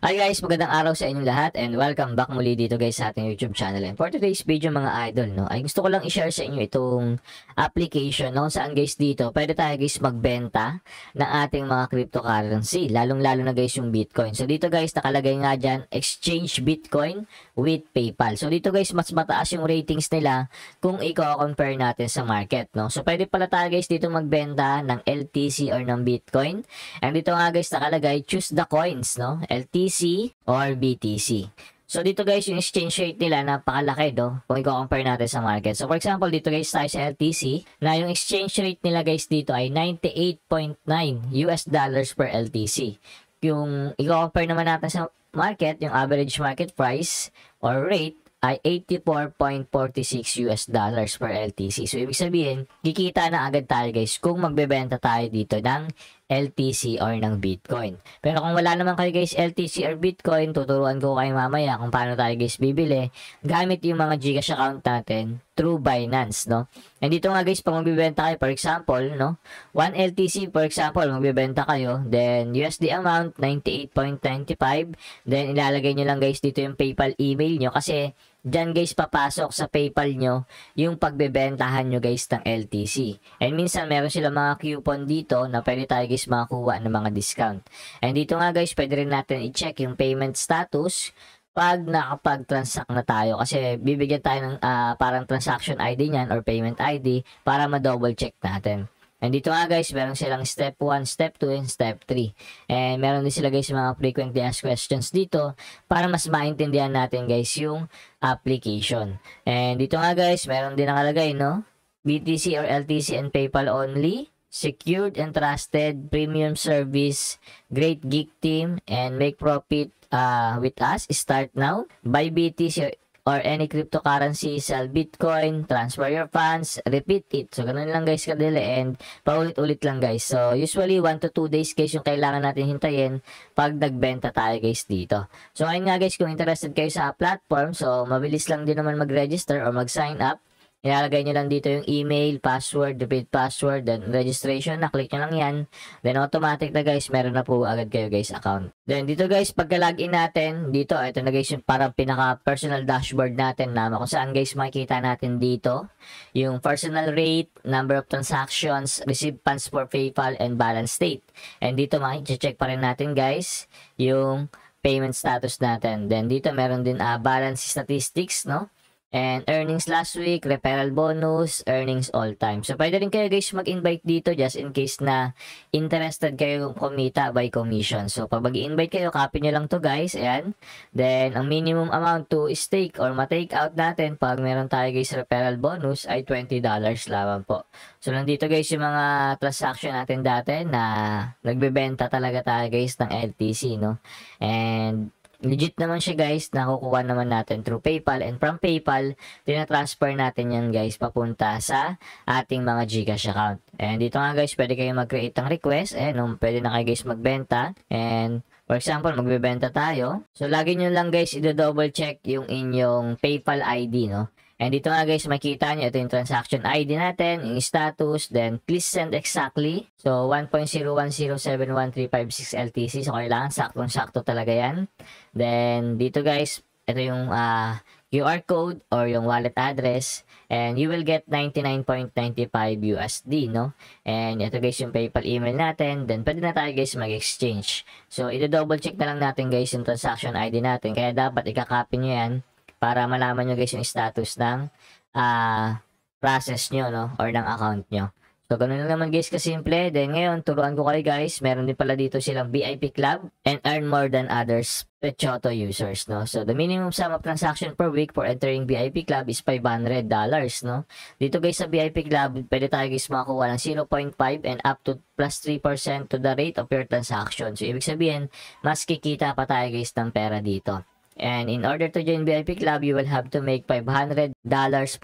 Hi guys, magandang araw sa inyong lahat and welcome back muli dito guys sa ating YouTube channel. And for today's video mga idol, no, ay gusto ko lang i-share sa inyo itong application, no, saan guys dito pwede tayo guys magbenta ng ating mga cryptocurrency, lalong-lalo na guys yung Bitcoin. So dito guys nakalagay nga dyan, exchange Bitcoin with PayPal. So dito guys mas mataas yung ratings nila kung i-compare natin sa market, no. So pwede pala tayo guys dito magbenta ng LTC or ng Bitcoin. And dito nga guys nakalagay, choose the coins, no, LTC or BTC. So dito guys yung exchange rate nila napakalaki, no, kung i-compare natin sa market. So for example dito guys tayo sa LTC na yung exchange rate nila guys dito ay 98.9 US dollars per LTC. Yung i-compare naman natin sa market, yung average market price or rate ay 84.46 US dollars per LTC. So, ibig sabihin, kikita na agad tayo guys kung magbebenta tayo dito ng LTC or ng Bitcoin. Pero kung wala naman kayo guys LTC or Bitcoin, tuturuan ko kayo mamaya kung paano tayo guys bibili gamit yung mga GCash account natin through Binance, no? And dito nga guys, pag magbebenta kayo, for example, no, 1 LTC, for example, magbebenta kayo, then USD amount, 98.95, then ilalagay nyo lang guys dito yung PayPal email nyo kasi dyan guys papasok sa PayPal nyo yung pagbebentahan nyo guys ng LTC. And minsan meron sila mga coupon dito na pwede tayo guys makakuha ng mga discount. And dito nga guys pwede rin natin i-check yung payment status pag nakapag-transact na tayo kasi bibigyan tayo ng parang transaction ID nyan or payment ID para ma-double check natin. And dito nga guys, meron silang step 1, step 2, and step 3. And meron din sila guys mga frequently asked questions dito para mas maintindihan natin guys yung application. And dito nga guys, meron din nakalagay, no, BTC or LTC and PayPal only, secured and trusted, premium service, great geek team, and make profit with us, start now, buy BTC or any cryptocurrency, sell Bitcoin, transfer your funds, repeat it. So, ganun lang guys kadili and paulit-ulit lang guys. So, usually 1 to 2 days guys yung kailangan natin hintayin pag nagbenta tayo guys dito. So, ayun nga guys, kung interested kayo sa platform, so, mabilis lang din naman mag-register or mag-sign up. Ilalagay nyo lang dito yung email, password, repeat password, then registration, na-click nyo lang yan. Then automatic na guys, meron na po agad kayo guys account. Then dito guys, pagka-login natin, dito, ito na guys yung parang pinaka-personal dashboard natin na kung saan guys makikita natin dito yung personal rate, number of transactions, received funds for PayPal, and balance state. And dito makikita-check pa rin natin guys yung payment status natin. Then dito meron din balance statistics, no? And earnings last week, referral bonus, earnings all time. So, pwede rin kayo guys mag-invite dito just in case na interested kayo kumita by commission. So, pag mag-invite kayo, copy nyo lang to guys. Ayan. Then, ang minimum amount to stake or ma-take out natin pag meron tayo guys referral bonus ay $20 lamang po. So, nandito guys yung mga transaction natin dati na nagbebenta talaga tayo guys ng LTC, no? And legit naman siya guys, nakukuha naman natin through PayPal and from PayPal, tina-transfer natin yan guys papunta sa ating mga GCash account. And dito nga guys, pwede kayo mag-create ng request, pwede na kayo guys magbenta. And for example, magbebenta tayo. So lagi nyo lang guys, i-double check yung inyong PayPal ID, no? And dito nga guys, makita nyo, ito yung transaction ID natin, yung status, then please send exactly. So, 1.0107135 LTC. So, kailangan saktong-sakto talaga yan. Then, dito guys, ito yung QR code or yung wallet address. And you will get 99.95 USD, no? And ito guys yung PayPal email natin. Then, pwede na tayo guys mag-exchange. So, ito-double check na lang natin guys yung transaction ID natin. Kaya dapat ikakopy nyo yan para malaman nyo guys yung status ng process nyo, no? Or ng account nyo. So, ganun lang naman guys kasimple. Then, ngayon, turuan ko kayo guys. Meron din pala dito silang VIP club and earn more than others Pechoto users, no? So, the minimum sum of transaction per week for entering VIP club is $500, no? Dito guys sa VIP club, pwede tayo guys makakuha ng 0.5 and up to plus 3% to the rate of your transaction. So, ibig sabihin, mas kikita pa tayo guys ng pera dito. And in order to join VIP Club, you will have to make $500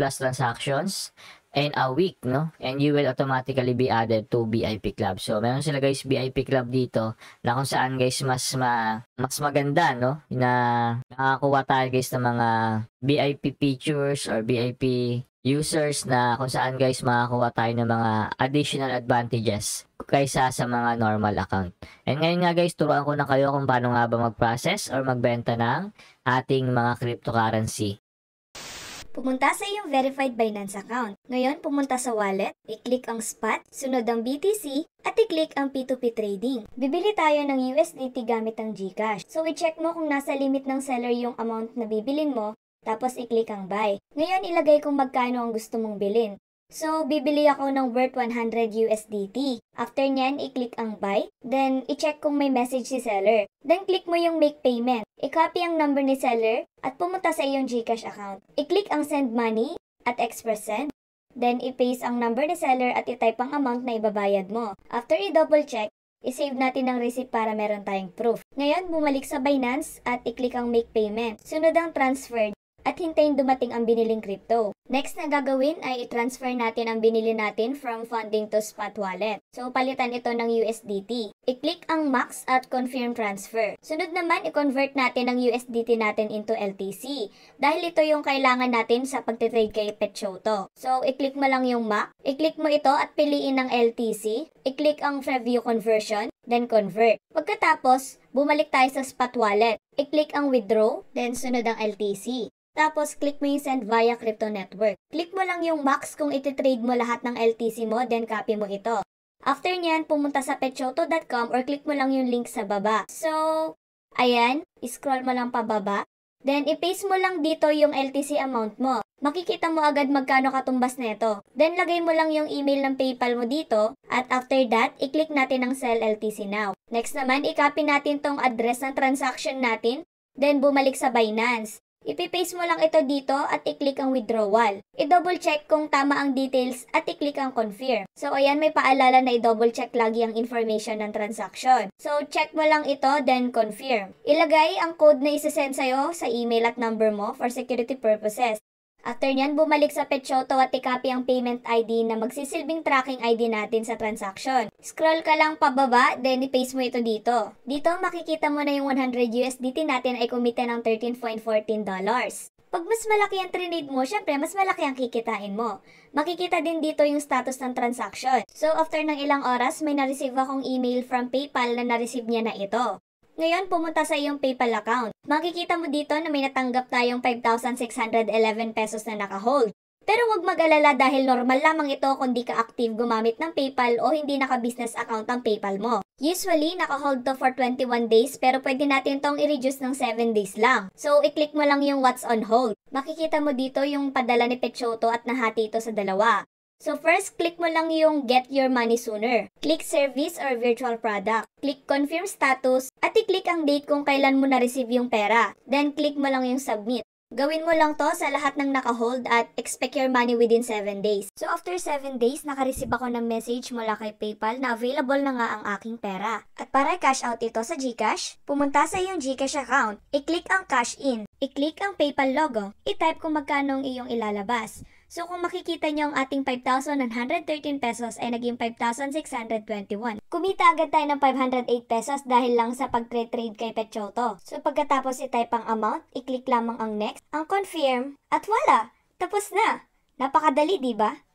plus transactions in a week, no? And you will automatically be added to VIP Club. So, meron sila guys VIP Club dito na kung saan guys mas maganda, no? Na nakakuha tayo guys ng mga VIP features or VIP users na kung saan guys makakuha tayo ng mga additional advantages kaysa sa mga normal account. And ngayon nga guys, turuan ko na kayo kung paano nga ba mag-process or magbenta ng ating mga cryptocurrency. Pumunta sa iyong verified Binance account. Ngayon, pumunta sa wallet, i-click ang spot, sunod ang BTC, at i-click ang P2P trading. Bibili tayo ng USDT gamit ang GCash. So, i-check mo kung nasa limit ng seller yung amount na bibilin mo, tapos i-click ang buy. Ngayon, ilagay kung magkano ang gusto mong bilhin. So, bibili ako ng worth 100 USDT. After nyan, i-click ang buy. Then, i-check kung may message si seller. Then, click mo yung make payment. I-copy ang number ni seller at pumunta sa iyong GCash account. I-click ang send money at express send. Then, i-paste ang number ni seller at i-type ang amount na ibabayad mo. After i-double check, i-save natin ang receipt para meron tayong proof. Ngayon, bumalik sa Binance at i-click ang make payment. Sunod ang transfer at hintayin dumating ang biniling crypto. Next na gagawin ay i-transfer natin ang binili natin from funding to spot wallet. So, palitan ito ng USDT. I-click ang max at confirm transfer. Sunod naman, i-convert natin ang USDT natin into LTC. Dahil ito yung kailangan natin sa pagtitrade kay Pechoto. So, i-click mo lang yung max. I-click mo ito at piliin ang LTC. I-click ang preview conversion. Then, convert. Pagkatapos, bumalik tayo sa spot wallet. I-click ang withdraw. Then, sunod ang LTC. Tapos, click mo yung send via crypto network. Click mo lang yung max kung ititrade mo lahat ng LTC mo, then copy mo ito. After nyan, pumunta sa pechoto.com or click mo lang yung link sa baba. So, ayan, scroll mo lang pababa. Then, i-paste mo lang dito yung LTC amount mo. Makikita mo agad magkano katumbas na ito. Then, lagay mo lang yung email ng PayPal mo dito. At after that, i-click natin ang sell LTC now. Next naman, i-copy natin tong address ng transaction natin. Then, bumalik sa Binance. Ipipaste mo lang ito dito at i-click ang withdrawal. I-double check kung tama ang details at i-click ang confirm. So, ayan, may paalala na i-double check lagi ang information ng transaction. So, check mo lang ito, then confirm. Ilagay ang code na isasend sa'yo sa email at number mo for security purposes. After nyan, bumalik sa Pechoto at i-copy ang payment ID na magsisilbing tracking ID natin sa transaction. Scroll ka lang pababa, then i-paste mo ito dito. Dito, makikita mo na yung 100 USDT natin ay kumita ng $13.14. Pag mas malaki ang trinade mo, syempre mas malaki ang kikitain mo. Makikita din dito yung status ng transaction. So, after ng ilang oras, may na-receive akong email from PayPal na na-receive niya na ito. Ngayon, pumunta sa iyong PayPal account. Makikita mo dito na may natanggap tayong 5,611 pesos na nakahold. Pero huwag mag-alala dahil normal lamang ito kung di ka active gumamit ng PayPal o hindi naka-business account ang PayPal mo. Usually, nakahold to for 21 days pero pwede natin itong i-reduce ng 7 days lang. So, i-click mo lang yung what's on hold. Makikita mo dito yung padala ni Pechoto at nahati ito sa dalawa. So first, click mo lang yung Get Your Money Sooner. Click Service or Virtual Product. Click Confirm Status at i-click ang date kung kailan mo na-receive yung pera. Then, click mo lang yung Submit. Gawin mo lang to sa lahat ng nakahold at expect your money within 7 days. So after 7 days, nakareceive ako ng message mula kay PayPal na available na nga ang aking pera. At para i-cash out ito sa GCash, pumunta sa iyong GCash account, i-click ang Cash In. I-click ang PayPal logo. I-type kung magkano ang iyong ilalabas. So, kung makikita nyo ang ating 5,113 pesos ay naging 5,621. Kumita agad tayo ng 508 pesos dahil lang sa pag-trade kay Pechoto. So, pagkatapos i-type ang amount, i-click lamang ang next, ang confirm, at wala! Tapos na! Napakadali, diba?